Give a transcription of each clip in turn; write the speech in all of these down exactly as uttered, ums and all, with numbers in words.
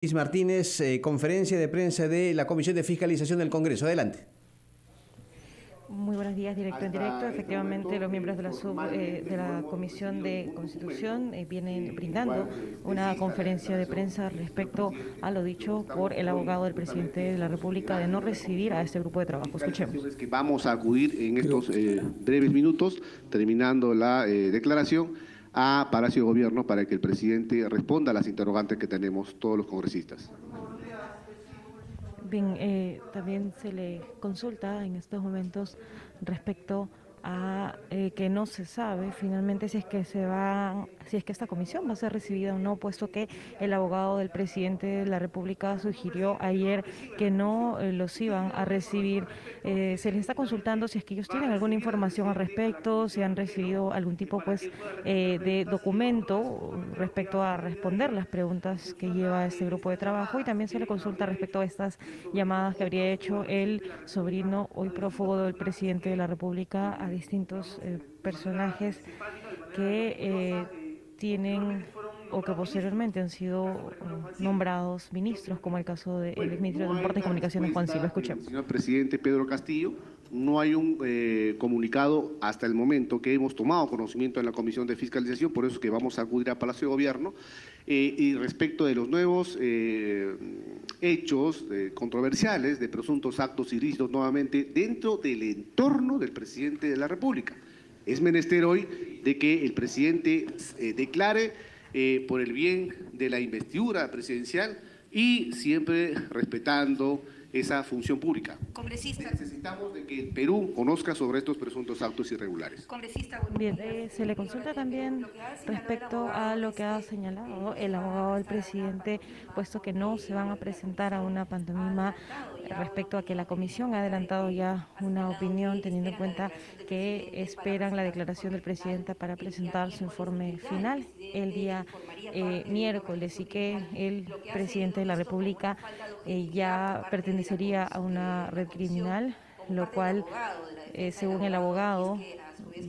Yanelis Martínez, eh, conferencia de prensa de la Comisión de Fiscalización del Congreso. Adelante. Muy buenos días, director en directo. Efectivamente, los miembros de la, sub, eh, de la Comisión de Constitución eh, vienen brindando una conferencia de prensa respecto a lo dicho por el abogado del presidente de la República de no recibir a este grupo de trabajo. Escuchemos. Vamos a acudir en estos eh, breves minutos, terminando la eh, declaración, a Palacio de Gobierno para que el presidente responda a las interrogantes que tenemos todos los congresistas. Bien, eh, también se le consulta en estos momentos respecto a eh, que no se sabe finalmente si es que se va, si es que esta comisión va a ser recibida o no, puesto que el abogado del presidente de la República sugirió ayer que no eh, los iban a recibir. Eh, se les está consultando si es que ellos tienen alguna información al respecto, si han recibido algún tipo pues eh, de documento respecto a responder las preguntas que lleva este grupo de trabajo, y también se le consulta respecto a estas llamadas que habría hecho el sobrino hoy prófugo del presidente de la República a distintos eh, personajes que eh, tienen o que posteriormente han sido eh, nombrados ministros, como el caso del bueno, ministro no de Deportes y Comunicaciones, Juan Silva. Escuchemos. Señor presidente Pedro Castillo, no hay un eh, comunicado hasta el momento que hemos tomado conocimiento en la Comisión de Fiscalización, por eso es que vamos a acudir a Palacio de Gobierno. Eh, y respecto de los nuevos eh, hechos eh, controversiales de presuntos actos ilícitos nuevamente dentro del entorno del presidente de la República. Es menester hoy de que el presidente eh, declare eh, por el bien de la investidura presidencial y siempre respetando esa función pública. Congresista. Necesitamos de que el Perú conozca sobre estos presuntos actos irregulares. Congresista. Bien, eh, se le consulta también respecto a lo que ha señalado el abogado del presidente, puesto que no se van a presentar a una pantomima respecto a que la comisión ha adelantado ya una opinión, teniendo en cuenta que esperan la declaración del presidente para presentar su informe final el día eh, miércoles, y que el presidente de la República eh, ya pertenece sería a una red criminal, lo cual, eh, según el abogado,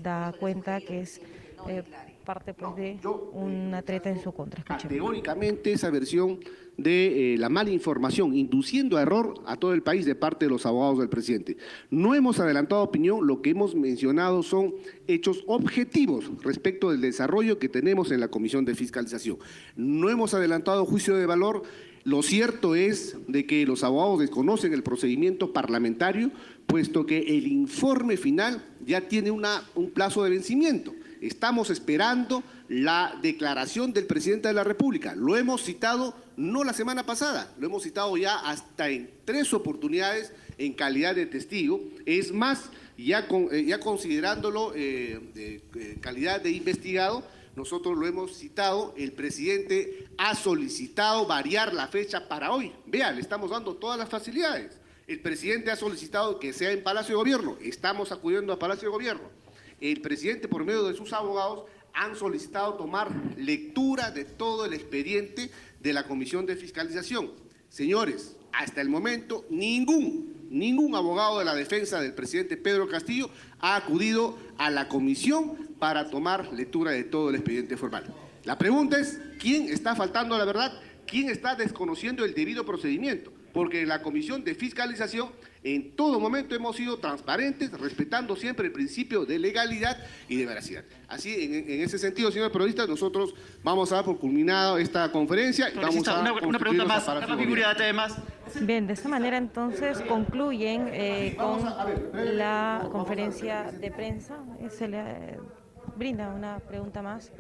da cuenta que es eh, parte pues, de una treta en su contra. Escuchemos. Categóricamente esa versión de eh, la mala información, induciendo a error a todo el país de parte de los abogados del presidente. No hemos adelantado opinión, lo que hemos mencionado son hechos objetivos respecto del desarrollo que tenemos en la Comisión de Fiscalización. No hemos adelantado juicio de valor. Lo cierto es de que los abogados desconocen el procedimiento parlamentario, puesto que el informe final ya tiene una, un plazo de vencimiento. Estamos esperando la declaración del presidente de la República. Lo hemos citado no la semana pasada, lo hemos citado ya hasta en tres oportunidades en calidad de testigo. Es más, ya, con, eh, ya considerándolo eh, eh, en calidad de investigado, nosotros lo hemos citado, el presidente ha solicitado variar la fecha para hoy. Vean, le estamos dando todas las facilidades. El presidente ha solicitado que sea en Palacio de Gobierno. Estamos acudiendo a Palacio de Gobierno. El presidente, por medio de sus abogados, han solicitado tomar lectura de todo el expediente de la Comisión de Fiscalización. Señores, hasta el momento ningún, ningún abogado de la defensa del presidente Pedro Castillo ha acudido a la comisión para tomar lectura de todo el expediente formal. La pregunta es, ¿quién está faltando a la verdad? ¿Quién está desconociendo el debido procedimiento? Porque en la Comisión de Fiscalización en todo momento hemos sido transparentes, respetando siempre el principio de legalidad y de veracidad. Así, en, en ese sentido, señor periodista, nosotros vamos a dar por culminada esta conferencia. Y vamos a una, una pregunta más, Carlos Figueroa, además. Bien, de esta manera entonces concluyen eh, con a, a ver, eh, la no, conferencia ver, de prensa. Se le, eh, brinda una pregunta más.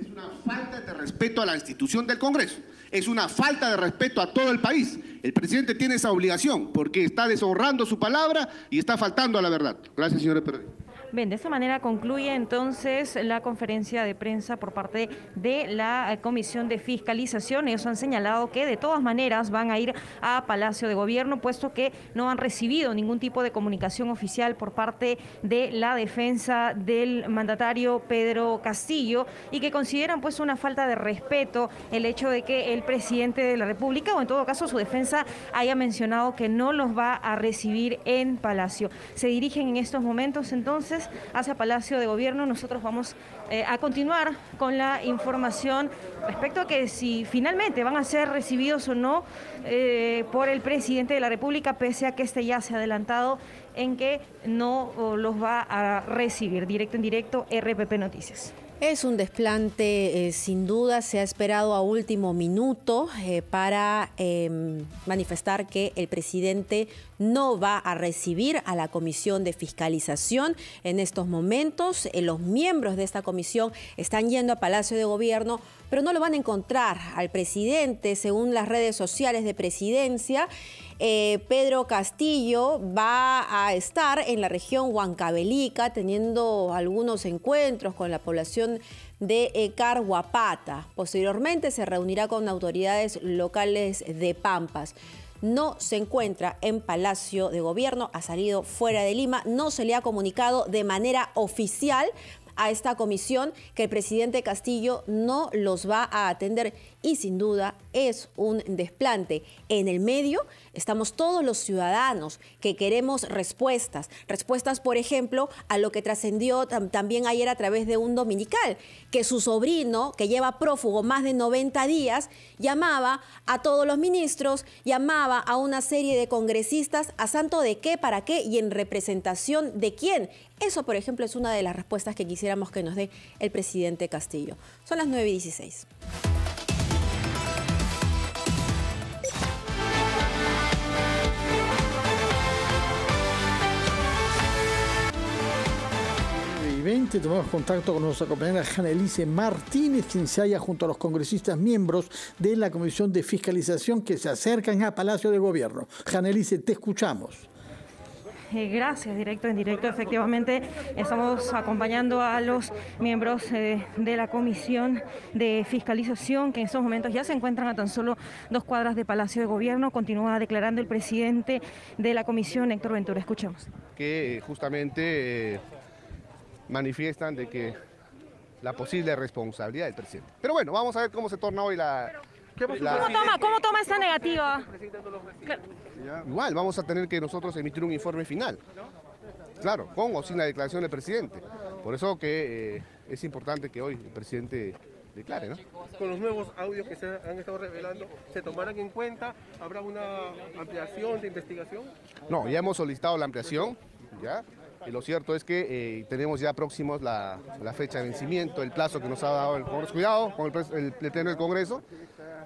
Es una falta de respeto a la institución del Congreso. Es una falta de respeto a todo el país. El presidente tiene esa obligación porque está deshonrando su palabra y está faltando a la verdad. Gracias, señores periodistas. Bien, de esta manera concluye entonces la conferencia de prensa por parte de la Comisión de Fiscalización. Ellos han señalado que de todas maneras van a ir a Palacio de Gobierno, puesto que no han recibido ningún tipo de comunicación oficial por parte de la defensa del mandatario Pedro Castillo, y que consideran pues una falta de respeto el hecho de que el presidente de la República, o en todo caso su defensa, haya mencionado que no los va a recibir en Palacio. Se dirigen en estos momentos entonces meses hacia Palacio de Gobierno. Nosotros vamos eh, a continuar con la información respecto a que si finalmente van a ser recibidos o no eh, por el presidente de la República, pese a que este ya se ha adelantado en que no los va a recibir. Directo en directo, R P P Noticias. Es un desplante, eh, sin duda, se ha esperado a último minuto eh, para eh, manifestar que el presidente no va a recibir a la Comisión de Fiscalización. En estos momentos, eh, los miembros de esta comisión están yendo a Palacio de Gobierno, pero no lo van a encontrar al presidente. Según las redes sociales de Presidencia, eh, Pedro Castillo va a estar en la región Huancavelica teniendo algunos encuentros con la población de Carhuapata. Posteriormente se reunirá con autoridades locales de Pampas. No se encuentra en Palacio de Gobierno, ha salido fuera de Lima. No se le ha comunicado de manera oficial a esta comisión que el presidente Castillo no los va a atender, y sin duda es un desplante. En el medio estamos todos los ciudadanos que queremos respuestas, respuestas por ejemplo a lo que trascendió tam también ayer a través de un dominical, que su sobrino, que lleva prófugo más de noventa días, llamaba a todos los ministros, llamaba a una serie de congresistas, ¿a santo de qué, para qué y en representación de quién? Eso, por ejemplo, es una de las respuestas que quisiéramos que nos dé el presidente Castillo. Son las nueve y dieciséis. nueve y veinte, tomamos contacto con nuestra compañera Yanelis Martínez, quien se halla junto a los congresistas miembros de la Comisión de Fiscalización que se acercan a Palacio de Gobierno. Yanelis, te escuchamos. Eh, gracias, directo en directo. Efectivamente, estamos acompañando a los miembros eh, de la Comisión de Fiscalización, que en estos momentos ya se encuentran a tan solo dos cuadras de Palacio de Gobierno. Continúa declarando el presidente de la Comisión, Héctor Ventura. Escuchemos. Que justamente eh, manifiestan de que la posible responsabilidad del presidente. Pero bueno, vamos a ver cómo se torna hoy la... ¿Cómo toma, ¿Cómo toma esta negativa? Igual, vamos a tener que nosotros emitir un informe final. Claro, con o sin la declaración del presidente. Por eso que eh, es importante que hoy el presidente declare, ¿no? Con los nuevos audios que se han estado revelando, ¿se tomarán en cuenta? ¿Habrá una ampliación de investigación? No, ya hemos solicitado la ampliación, ¿ya? Y lo cierto es que eh, tenemos ya próximos la, la fecha de vencimiento, el plazo que nos ha dado el Congreso. Cuidado con el, el, el pleno del Congreso.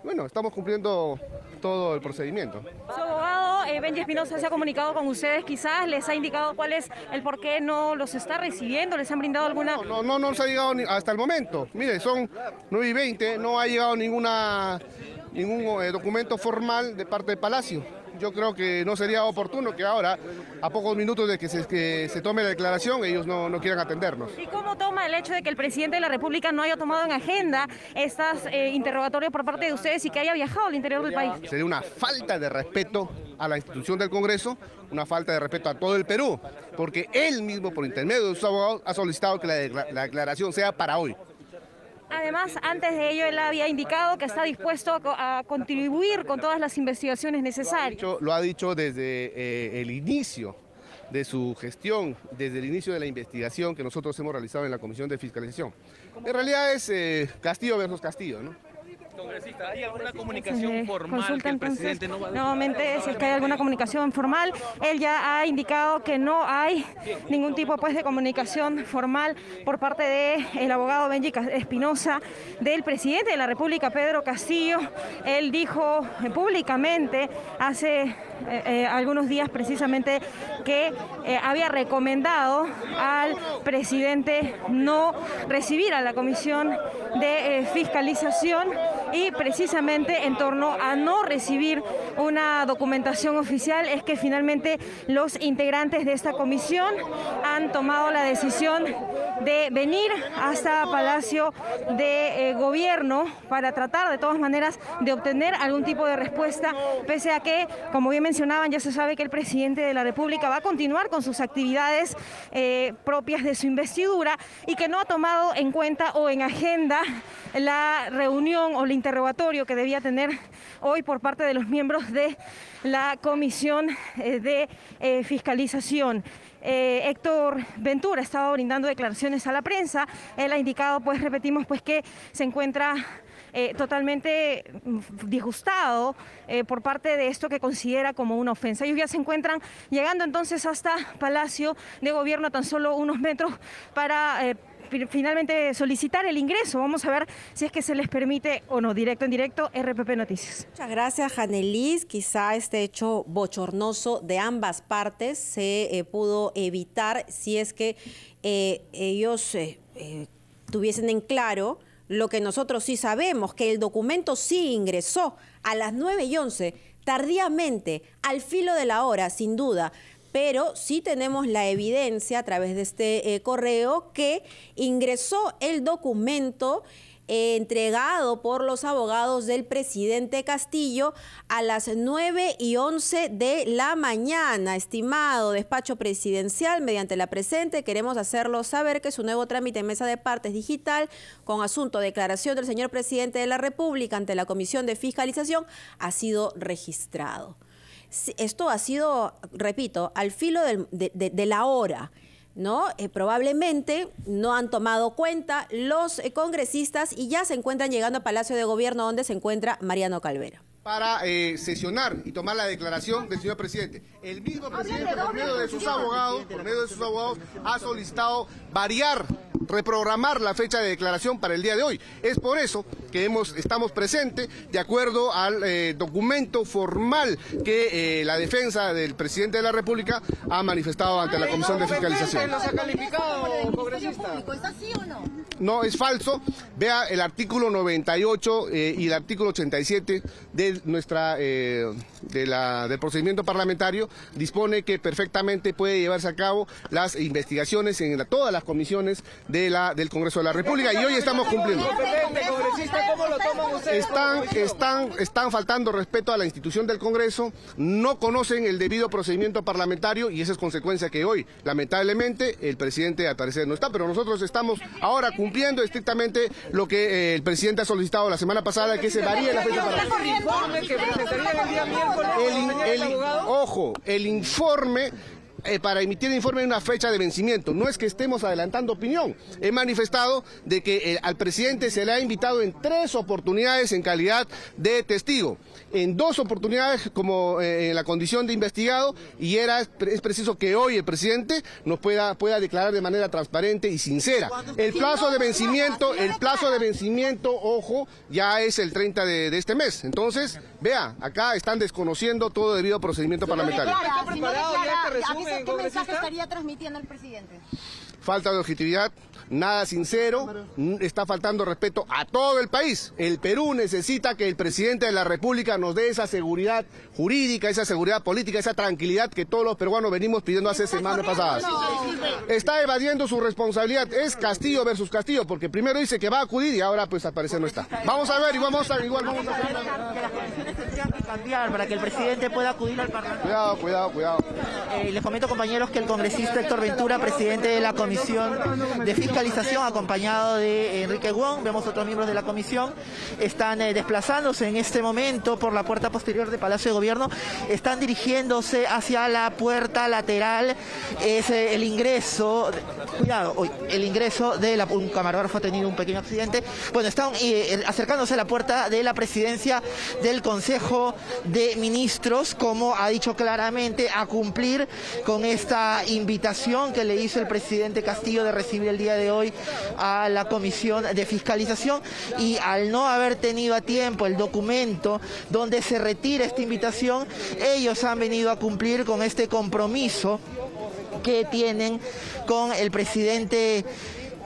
Bueno, estamos cumpliendo todo el procedimiento. Su abogado, eh, Benji Espinosa, se ha comunicado con ustedes, quizás les ha indicado cuál es el por qué no los está recibiendo, les han brindado alguna... No, no, no, no nos ha llegado ni hasta el momento. Mire, son nueve y veinte, no ha llegado ninguna ningún eh, documento formal de parte del Palacio. Yo creo que no sería oportuno que ahora, a pocos minutos de que se, que se tome la declaración, ellos no, no quieran atendernos. ¿Y cómo toma el hecho de que el presidente de la República no haya tomado en agenda estas eh, interrogatorios por parte de ustedes y que haya viajado al interior del país? Sería una falta de respeto a la institución del Congreso, una falta de respeto a todo el Perú, porque él mismo, por intermedio de sus abogados, ha solicitado que la, la declaración sea para hoy. Además, antes de ello, él había indicado que está dispuesto a, co a contribuir con todas las investigaciones necesarias. Lo ha dicho, lo ha dicho desde eh, el inicio de su gestión, desde el inicio de la investigación que nosotros hemos realizado en la Comisión de Fiscalización. En realidad es eh, Castillo versus Castillo, ¿no? Congresista, ¿hay alguna comunicación formal que el presidente no va a... Nuevamente, si es que hay alguna comunicación formal, él ya ha indicado que no hay ningún tipo pues, de comunicación formal por parte del abogado Benji Espinosa, del presidente de la República, Pedro Castillo. Él dijo públicamente hace eh, eh, algunos días precisamente que eh, había recomendado al presidente no recibir a la Comisión de eh, Fiscalización, y precisamente en torno a no recibir una documentación oficial es que finalmente los integrantes de esta comisión han tomado la decisión de venir hasta Palacio de eh, Gobierno para tratar de todas maneras de obtener algún tipo de respuesta, pese a que, como bien mencionaban, ya se sabe que el presidente de la República va a continuar con sus actividades eh, propias de su investidura y que no ha tomado en cuenta o en agenda la reunión o el interrogatorio que debía tener hoy por parte de los miembros de la Comisión de Fiscalización. eh, Héctor Ventura estaba brindando declaraciones a la prensa. Él ha indicado, pues repetimos, pues que se encuentra eh, totalmente disgustado eh, por parte de esto que considera como una ofensa. Ellos ya se encuentran llegando entonces hasta Palacio de Gobierno, a tan solo unos metros, para eh, finalmente solicitar el ingreso. Vamos a ver si es que se les permite o no. Directo en directo, R P P Noticias. Muchas gracias, Yanelis. Quizá este hecho bochornoso de ambas partes se eh, pudo evitar si es que eh, ellos eh, eh, tuviesen en claro lo que nosotros sí sabemos, que el documento sí ingresó a las nueve y once, tardíamente, al filo de la hora, sin duda. Pero sí tenemos la evidencia a través de este eh, correo que ingresó el documento eh, entregado por los abogados del presidente Castillo a las nueve y once de la mañana. Estimado despacho presidencial, mediante la presente queremos hacerlo saber que su nuevo trámite en mesa de partes digital con asunto declaración del señor presidente de la República ante la Comisión de Fiscalización ha sido registrado. Esto ha sido, repito, al filo del, de, de, de la hora, ¿no? Eh, probablemente no han tomado cuenta los eh, congresistas y ya se encuentran llegando a Palacio de Gobierno, donde se encuentra Mariano Calvera. Para eh, sesionar y tomar la declaración del señor presidente. El mismo presidente, por medio de sus abogados, por medio de sus abogados, ha solicitado variar, reprogramar la fecha de declaración para el día de hoy. Es por eso que hemos, estamos presentes de acuerdo al eh, documento formal que eh, la defensa del presidente de la República ha manifestado ante la Comisión de Fiscalización. ¿Los ha calificado, congresista? ¿Es así o no? No, es falso. Vea el artículo noventa y ocho eh, y el artículo ochenta y siete de nuestra, eh, de la, del procedimiento parlamentario. Dispone que perfectamente puede llevarse a cabo las investigaciones en la, todas las comisiones de De la, del Congreso de la República, y hoy estamos cumpliendo. Están, están, están faltando respeto a la institución del Congreso, no conocen el debido procedimiento parlamentario, y esa es consecuencia que hoy, lamentablemente, el presidente al parecer no está, pero nosotros estamos ahora cumpliendo estrictamente lo que eh, el presidente ha solicitado la semana pasada, que se varíe la fecha para... El, el, ojo, el informe... Eh, para emitir el informe en una fecha de vencimiento. No es que estemos adelantando opinión. He manifestado de que eh, al presidente se le ha invitado en tres oportunidades en calidad de testigo, en dos oportunidades como eh, en la condición de investigado, y era, es preciso que hoy el presidente nos pueda, pueda declarar de manera transparente y sincera. El plazo de vencimiento, el plazo de vencimiento, ojo, ya es el treinta de, de este mes. Entonces, vea, acá están desconociendo todo debido procedimiento parlamentario. ¿Qué mensaje estaría transmitiendo el presidente? Falta de objetividad, nada sincero, está faltando respeto a todo el país. El Perú necesita que el presidente de la República nos dé esa seguridad jurídica, esa seguridad política, esa tranquilidad que todos los peruanos venimos pidiendo hace semanas pasadas. Está evadiendo su responsabilidad, es Castillo versus Castillo, porque primero dice que va a acudir y ahora pues al parecer no está. Vamos a ver, y vamos a igual vamos a hacer que cambiar para que el presidente pueda acudir al Parlamento. Cuidado, cuidado, cuidado. Eh, les comento, compañeros, que el congresista Héctor Ventura, presidente de la Comisión de Fiscalización, acompañado de Enrique Wong, vemos otros miembros de la comisión, están eh, desplazándose en este momento por la puerta posterior de Palacio de Gobierno, están dirigiéndose hacia la puerta lateral. Es eh, el ingreso, cuidado, el ingreso de la, un camarógrafo ha tenido un pequeño accidente. Bueno, están eh, acercándose a la puerta de la presidencia del Consejo de Ministros, como ha dicho claramente, a cumplir con esta invitación que le hizo el presidente Castillo de recibir el día de hoy a la Comisión de Fiscalización, y al no haber tenido a tiempo el documento donde se retira esta invitación, ellos han venido a cumplir con este compromiso que tienen con el presidente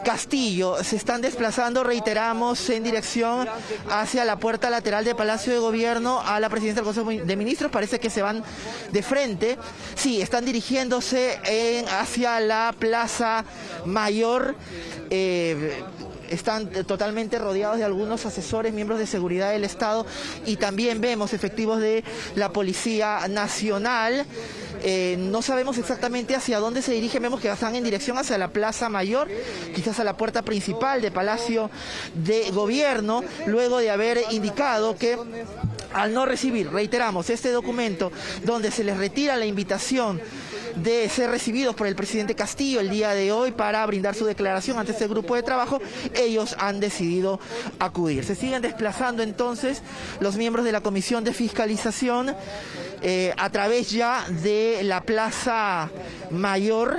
Castillo. Se están desplazando, reiteramos, en dirección hacia la puerta lateral de Palacio de Gobierno a la presidencia del Consejo de Ministros. Parece que se van de frente. Sí, están dirigiéndose en, hacia la Plaza Mayor. Eh, están totalmente rodeados de algunos asesores, miembros de seguridad del Estado, y también vemos efectivos de la Policía Nacional. Eh, no sabemos exactamente hacia dónde se dirigen, vemos que están en dirección hacia la Plaza Mayor, quizás a la puerta principal de Palacio de Gobierno, luego de haber indicado que al no recibir, reiteramos, este documento donde se les retira la invitación de ser recibidos por el presidente Castillo el día de hoy para brindar su declaración ante este grupo de trabajo, ellos han decidido acudir. Se siguen desplazando entonces los miembros de la Comisión de Fiscalización eh, a través ya de la Plaza Mayor.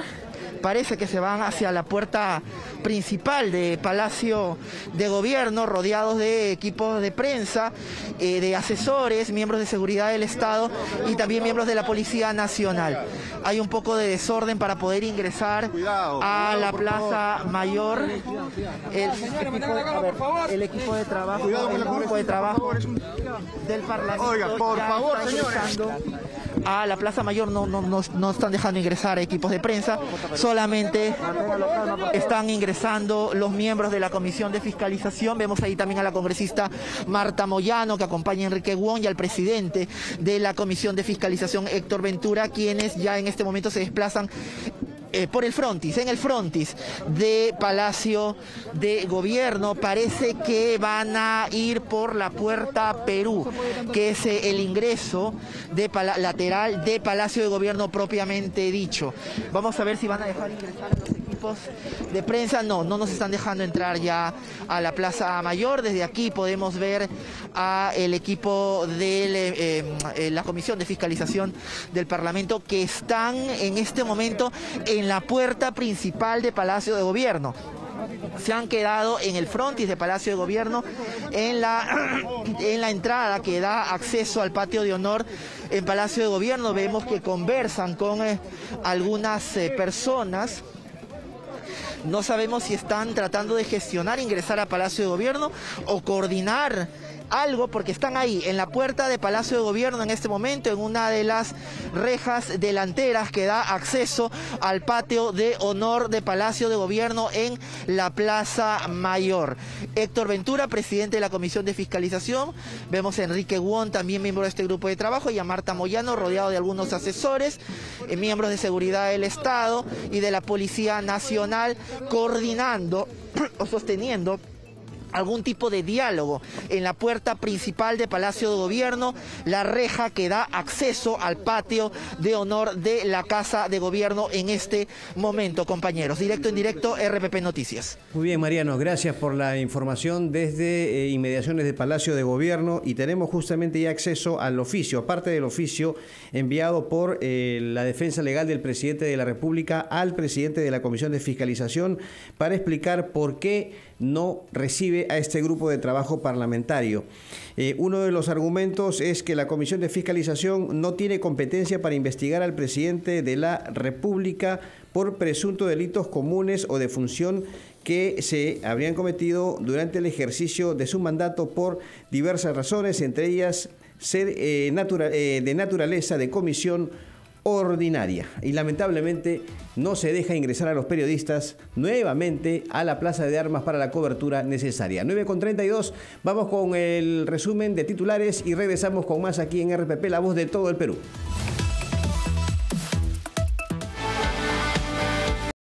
Parece que se van hacia la puerta principal de Palacio de Gobierno, rodeados de equipos de prensa, eh, de asesores, miembros de seguridad del Estado y también miembros de la Policía Nacional. Hay un poco de desorden para poder ingresar a la Plaza Mayor. El equipo, a ver, el equipo de trabajo, el grupo de trabajo del Parlamento. Oiga, por favor, señores. A la Plaza Mayor no, no, no, no están dejando ingresar equipos de prensa, solamente están ingresando los miembros de la Comisión de Fiscalización. Vemos ahí también a la congresista Marta Moyano, que acompaña a Enrique Wong, y al presidente de la Comisión de Fiscalización, Héctor Ventura, quienes ya en este momento se desplazan Eh, por el frontis, en el frontis de Palacio de Gobierno. Parece que van a ir por la puerta Perú, que es eh, el ingreso de lateral de Palacio de Gobierno propiamente dicho. Vamos a ver si van a dejar ingresar a los equipos de prensa. No, no nos están dejando entrar ya a la Plaza Mayor. Desde aquí podemos ver al equipo de eh, eh, la Comisión de Fiscalización del Parlamento, que están en este momento en en la puerta principal de Palacio de Gobierno. Se han quedado en el frontis de Palacio de Gobierno, en la, en la entrada que da acceso al patio de honor en Palacio de Gobierno. Vemos que conversan con eh, algunas eh, personas. No sabemos si están tratando de gestionar ingresar a Palacio de Gobierno o coordinar algo, porque están ahí, en la puerta de Palacio de Gobierno en este momento, en una de las rejas delanteras que da acceso al patio de honor de Palacio de Gobierno en la Plaza Mayor. Héctor Ventura, presidente de la Comisión de Fiscalización. Vemos a Enrique Wong, también miembro de este grupo de trabajo, y a Marta Moyano, rodeado de algunos asesores, eh, miembros de seguridad del Estado y de la Policía Nacional, coordinando o sosteniendo algún tipo de diálogo en la puerta principal de Palacio de Gobierno, la reja que da acceso al patio de honor de la Casa de Gobierno en este momento, compañeros. Directo en directo, R P P Noticias. Muy bien, Mariano, gracias por la información desde eh, inmediaciones de Palacio de Gobierno, y tenemos justamente ya acceso al oficio, aparte del oficio enviado por eh, la defensa legal del presidente de la República al presidente de la Comisión de Fiscalización para explicar por qué no recibe a este grupo de trabajo parlamentario. Eh, uno de los argumentos es que la Comisión de Fiscalización no tiene competencia para investigar al presidente de la República por presuntos delitos comunes o de función que se habrían cometido durante el ejercicio de su mandato por diversas razones, entre ellas ser eh, natura- eh, de naturaleza de comisión ordinaria. Y lamentablemente no se deja ingresar a los periodistas nuevamente a la Plaza de Armas para la cobertura necesaria. nueve con treinta y dos, vamos con el resumen de titulares y regresamos con más aquí en R P P, la voz de todo el Perú.